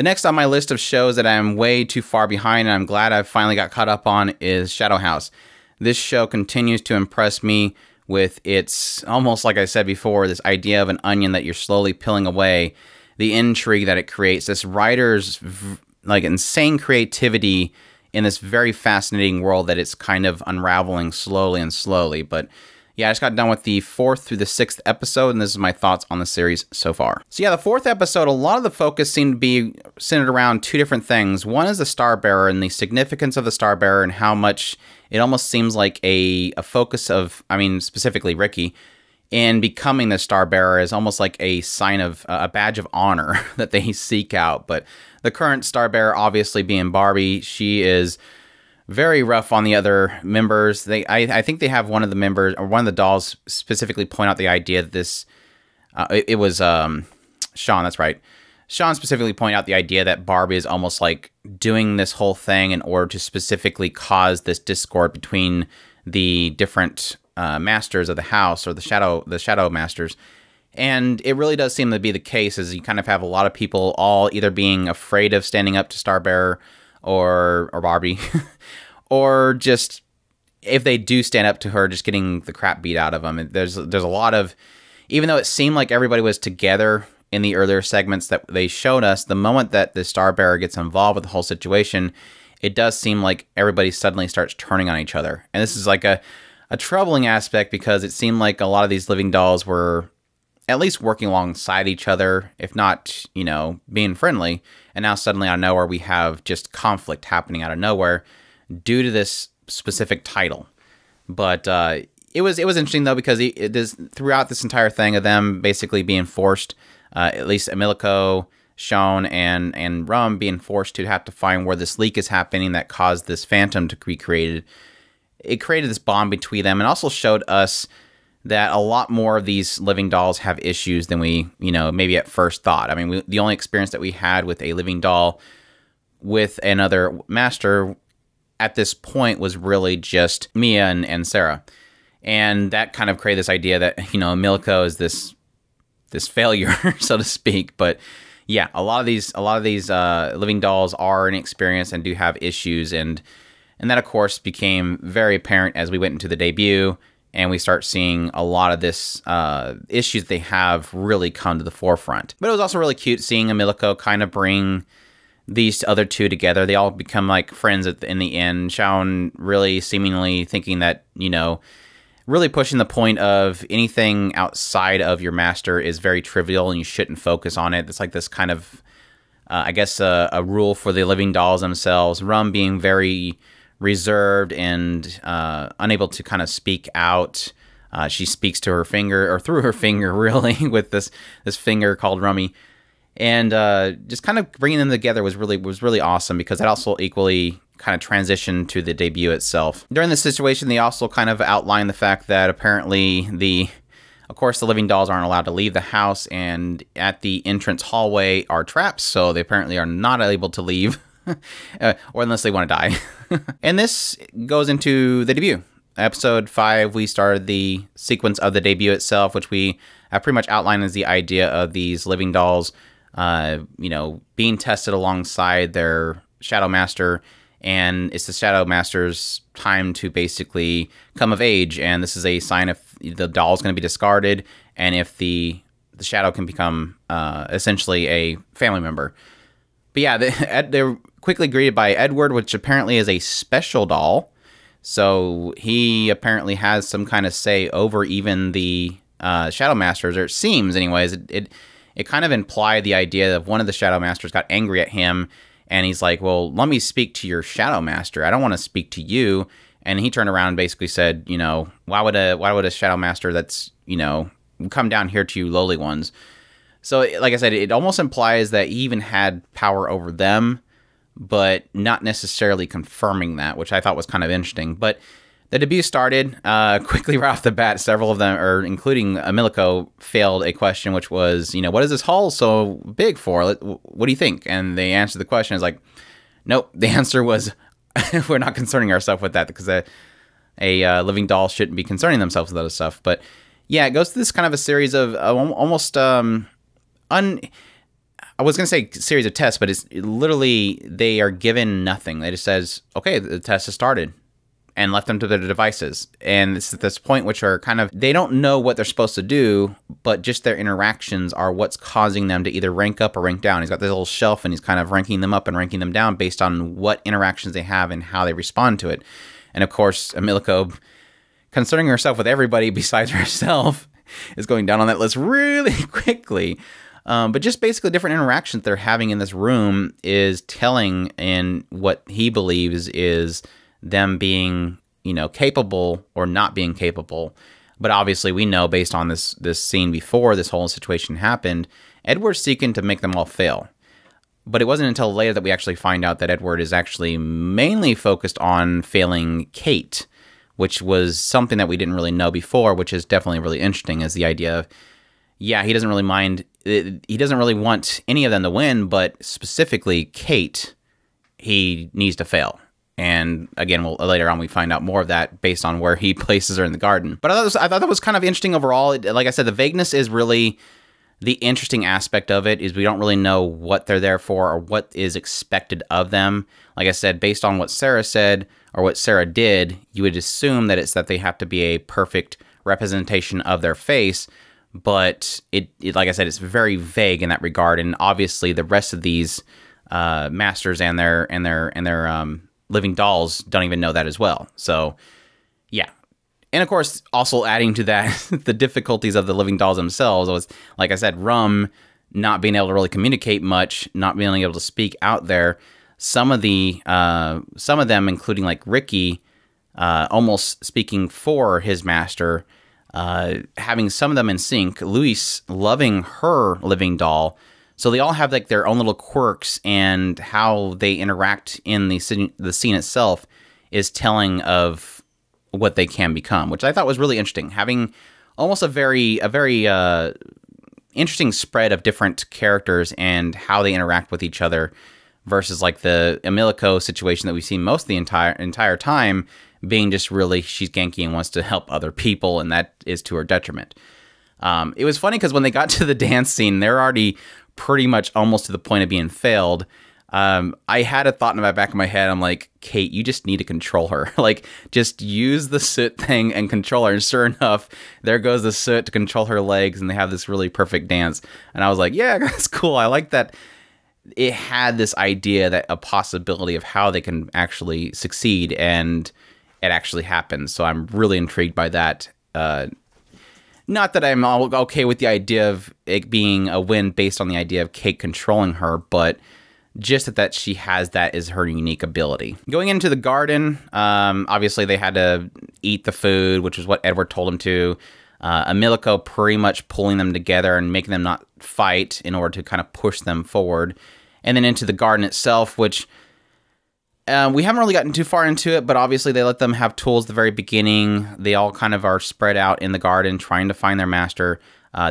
The next on my list of shows that I'm way too far behind and I'm glad I finally got caught up on is Shadow House. This show continues to impress me with its, almost like I said before, this idea of an onion that you're slowly peeling away, the intrigue that it creates, this writer's like insane creativity in this very fascinating world that it's kind of unraveling slowly and slowly. But yeah, I just got done with the 4th through the 6th episode, and this is my thoughts on the series so far. So yeah, the 4th episode, a lot of the focus seemed to be centered around two different things. One is the Star Bearer and the significance of the Star Bearer and how much it almost seems like a focus of, I mean, specifically Ricky, in becoming the Star Bearer is almost like a sign of, a badge of honor that they seek out. But the current Star Bearer, obviously being Barbie, she is very rough on the other members. I think they have one of the members, or one of the dolls, specifically point out the idea that this, it was Sean, that's right. Sean specifically point out the idea that Barbie is almost like doing this whole thing in order to specifically cause this discord between the different masters of the house, or the shadow masters. And it really does seem to be the case, as you kind of have a lot of people all either being afraid of standing up to Starbearer or Barbie, or just if they do stand up to her, just getting the crap beat out of them. And there's a lot of, even though it seemed like everybody was together in the earlier segments that they showed us, the moment that the Star Bearer gets involved with the whole situation, it does seem like everybody suddenly starts turning on each other. And this is like a troubling aspect, because it seemed like a lot of these living dolls were at least working alongside each other, if not, you know, being friendly. And now suddenly out of nowhere, we have just conflict happening out of nowhere due to this specific title. But it was interesting, though, because it is throughout this entire thing of them basically being forced, at least Emilico, Sean, and Rum being forced to have to find where this leak is happening that caused this phantom to be created. It created this bond between them, and also showed us that a lot more of these living dolls have issues than we, you know, maybe at first thought. I mean, the only experience that we had with a living doll with another master at this point was really just Mia and Sarah. And that kind of created this idea that, you know, Emilico is this failure, so to speak. But yeah, a lot of these living dolls are inexperienced and do have issues. And that, of course, became very apparent as we went into the debut, and we start seeing a lot of this issues they have really come to the forefront. But it was also really cute seeing Emilico kind of bring these other two together. They all become like friends in the end. Shawn really seemingly thinking that, you know, really pushing the point of anything outside of your master is very trivial and you shouldn't focus on it. It's like this kind of, I guess, a rule for the living dolls themselves. Rum being very reserved and unable to kind of speak out. She speaks to her finger, or through her finger, really, with this finger called Rummy. And just kind of bringing them together was really awesome, because that also equally kind of transitioned to the debut itself. During this situation, they also kind of outlined the fact that apparently of course, the living dolls aren't allowed to leave the house, and at the entrance hallway are traps, so they apparently are not able to leave. Or unless they want to die. And this goes into the debut. Episode 5, we started the sequence of the debut itself, which we have pretty much outlined as the idea of these living dolls, you know, being tested alongside their Shadow Master. And it's the Shadow Master's time to basically come of age. And this is a sign if the doll's going to be discarded, and if the Shadow can become essentially a family member. But yeah, they're quickly greeted by Edward, which apparently is a special doll. So he apparently has some kind of say over even the Shadow Masters, or it seems anyways. It kind of implied the idea that one of the Shadow Masters got angry at him, and he's like, well, let me speak to your Shadow Master. I don't want to speak to you. And he turned around and basically said, you know, why would a Shadow Master that's, you know, come down here to you lowly ones? So, like I said, it almost implies that he even had power over them, but not necessarily confirming that, which I thought was kind of interesting. But the debut started quickly right off the bat. Several of them, or including Emilico, failed a question, which was, you know, what is this hall so big for? What do you think? And they answered the question. It's like, nope, the answer was, we're not concerning ourselves with that, because a living doll shouldn't be concerning themselves with that stuff. But yeah, it goes through this kind of a series of almost... I was going to say series of tests, but it's literally they are given nothing. They just says, okay, the test has started, and left them to their devices. And it's at this point which are kind of, they don't know what they're supposed to do, but just their interactions are what's causing them to either rank up or rank down. He's got this little shelf and he's kind of ranking them up and ranking them down based on what interactions they have and how they respond to it. And of course, Emilico, concerning herself with everybody besides herself, is going down on that list really quickly. But just basically different interactions they're having in this room is telling in what he believes is them being, you know, capable or not being capable. But obviously we know based on this scene before this whole situation happened, Edward's seeking to make them all fail. But it wasn't until later that we actually find out that Edward is actually mainly focused on failing Kate, which was something that we didn't really know before, which is definitely really interesting, is the idea of, yeah, he doesn't really mind. He doesn't really want any of them to win, but specifically Kate, he needs to fail. And again, later on, we find out more of that based on where he places her in the garden. But I thought that was kind of interesting overall. Like I said, the vagueness is really the interesting aspect of it, is we don't really know what they're there for or what is expected of them. Like I said, based on what Sarah said or what Sarah did, you would assume that it's that they have to be a perfect representation of their face. But it like I said, it's very vague in that regard. And obviously the rest of these masters and their living dolls don't even know that as well. So yeah. And of course, also adding to that, the difficulties of the living dolls themselves was, like I said, Rum not being able to really communicate much, not being able to speak out there. Some of them, including like Ricky, almost speaking for his master, having some of them in sync, Luis loving her living doll. So they all have like their own little quirks, and how they interact in the scene itself is telling of what they can become, which I thought was really interesting. Having almost a very interesting spread of different characters and how they interact with each other, versus like the Emilico situation that we've seen most the entire time, being just really, she's ganky and wants to help other people, and that is to her detriment. It was funny because when they got to the dance scene, they're already pretty much almost to the point of being failed. I had a thought in the back of my head. I'm like, Kate, you just need to control her. Like, just use the soot thing and control her. And sure enough, there goes the soot to control her legs, and they have this really perfect dance. And I was like, yeah, that's cool. I like that it had this idea that a possibility of how they can actually succeed, and it actually happens. So I'm really intrigued by that. Not that I'm all okay with the idea of it being a win based on the idea of Kate controlling her, but just that she has that is her unique ability. Going into the garden, obviously they had to eat the food, which is what Edward told them to. Emilico pretty much pulling them together and making them not fight in order to kind of push them forward. And then into the garden itself, which we haven't really gotten too far into it, but obviously they let them have tools at the very beginning. They all kind of are spread out in the garden trying to find their master.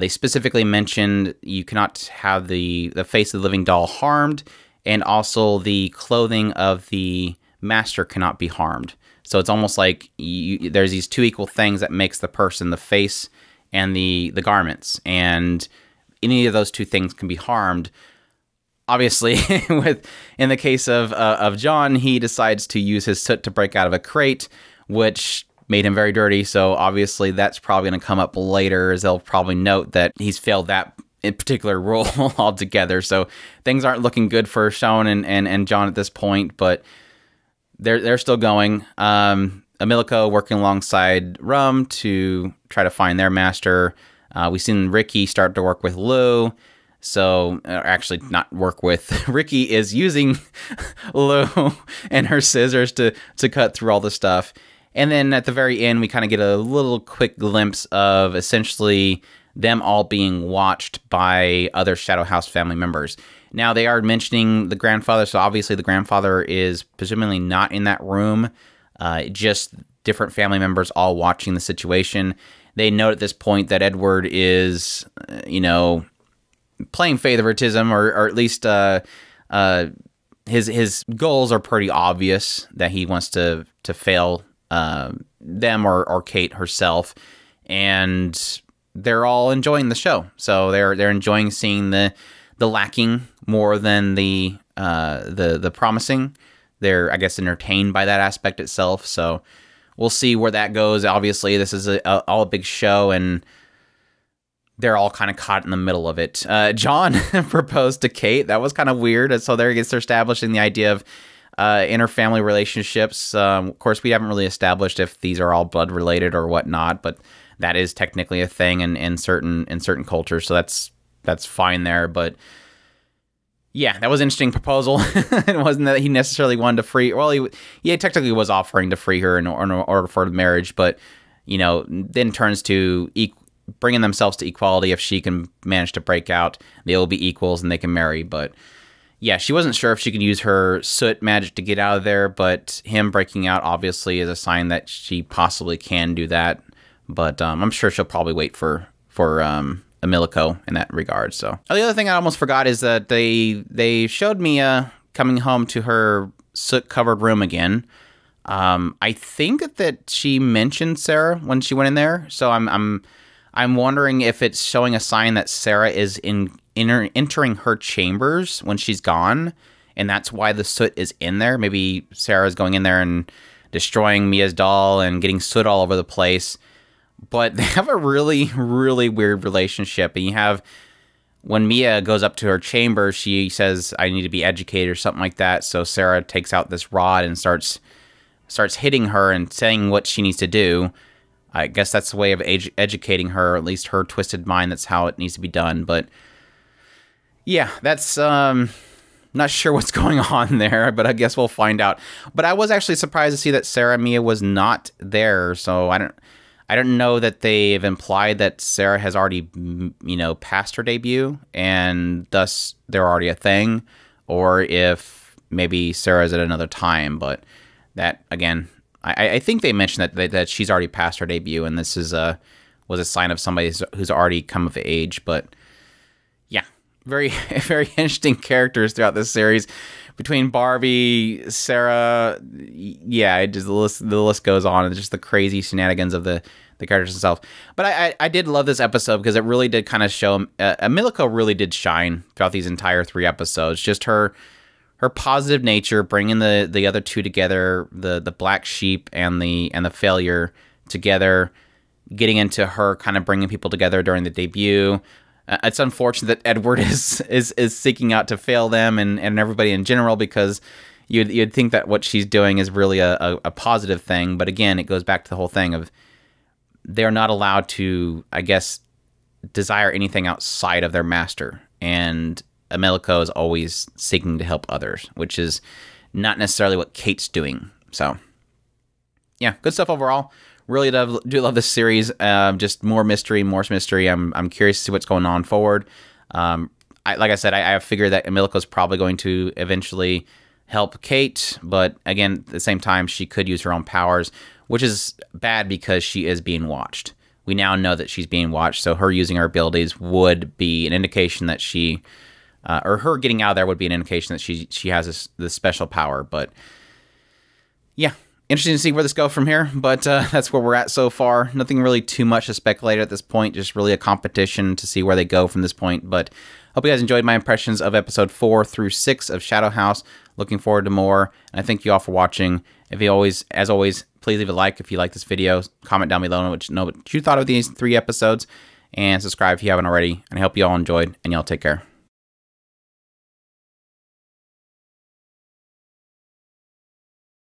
They specifically mentioned you cannot have the face of the living doll harmed, and also the clothing of the master cannot be harmed. So it's almost like there's these two equal things that makes the person, the face and the garments. And any of those two things can be harmed. Obviously, in the case of John, he decides to use his soot to break out of a crate, which made him very dirty. So obviously that's probably going to come up later, as they'll probably note that he's failed that in particular role altogether. So things aren't looking good for Sean and John at this point, but they're still going. Emilico working alongside Rum to try to find their master. We've seen Ricky start to work with Lou. So actually not work with. Ricky is using Lou and her scissors to cut through all the stuff. And then at the very end, we kind of get a little quick glimpse of essentially them all being watched by other Shadow House family members. Now, they are mentioning the grandfather, so obviously the grandfather is presumably not in that room, just different family members all watching the situation. They note at this point that Edward is, you know, playing favoritism, or at least his goals are pretty obvious, that he wants to fail them or Kate herself, and they're all enjoying the show. So they're enjoying seeing the the lacking more than the promising. They're, I guess, entertained by that aspect itself. So we'll see where that goes. Obviously, this is all a big show, and they're all kind of caught in the middle of it. John proposed to Kate. That was kind of weird. And so there gets establishing the idea of inter-family relationships. Of course, we haven't really established if these are all blood-related or whatnot, but that is technically a thing in certain cultures. So that's fine there. But yeah, that was an interesting proposal. It wasn't that he necessarily wanted to free. Well, he technically was offering to free her in order for the marriage, but you know, then turns to bringing themselves to equality. If she can manage to break out, they will be equals and they can marry. But yeah, she wasn't sure if she could use her soot magic to get out of there, but him breaking out obviously is a sign that she possibly can do that. But I'm sure she'll probably wait for Emilico in that regard. So the other thing I almost forgot is that they showed Mia coming home to her soot-covered room again. I think that she mentioned Sarah when she went in there, so I'm wondering if it's showing a sign that Sarah is entering her chambers when she's gone, and that's why the soot is in there. Maybe Sarah's going in there and destroying Mia's doll and getting soot all over the place. But they have a really, really weird relationship. And you have, when Mia goes up to her chamber, she says, I need to be educated or something like that. So Sarah takes out this rod and starts hitting her and saying what she needs to do. I guess that's the way of educating her, or at least her twisted mind. That's how it needs to be done. But yeah, that's not sure what's going on there, but I guess we'll find out. But I was actually surprised to see that Sarah and Mia was not there. So I don't know that they've implied that Sarah has already, you know, passed her debut and thus they're already a thing, or if maybe Sarah's at another time. But that again, I think they mentioned that she's already passed her debut, and this is was a sign of somebody who's already come of age. But yeah, very, very interesting characters throughout this series between Barbie, Sarah. Yeah, it just, the list goes on, and just the crazy shenanigans of the characters themselves. But I did love this episode because it really did kind of show Emilico really did shine throughout these entire 3 episodes. Just her positive nature, bringing the other two together, the black sheep and the failure together, getting into her kind of bringing people together during the debut. It's unfortunate that Edward is seeking out to fail them and everybody in general, because you'd think that what she's doing is really a positive thing. But again, it goes back to the whole thing of they're not allowed to, I guess, desire anything outside of their master. And Emilico is always seeking to help others, which is not necessarily what Kate's doing. So yeah, good stuff overall. Really do love this series. Just more mystery, more mystery. I'm curious to see what's going on forward. Like I said, I figured that Emilico's probably going to eventually help Kate, but again, at the same time, she could use her own powers, which is bad because she is being watched. We now know that she's being watched, so her using her abilities would be an indication that she... or her getting out of there would be an indication that she has this special power. But yeah, interesting to see where this goes from here. But that's where we're at so far. Nothing really too much to speculate at this point. Just really a competition to see where they go from this point. But hope you guys enjoyed my impressions of episode 4 through 6 of Shadow House. Looking forward to more. And I thank you all for watching. If you always, as always, please leave a like if you like this video. Comment down below what you thought of these 3 episodes, and subscribe if you haven't already. And I hope you all enjoyed. And y'all take care.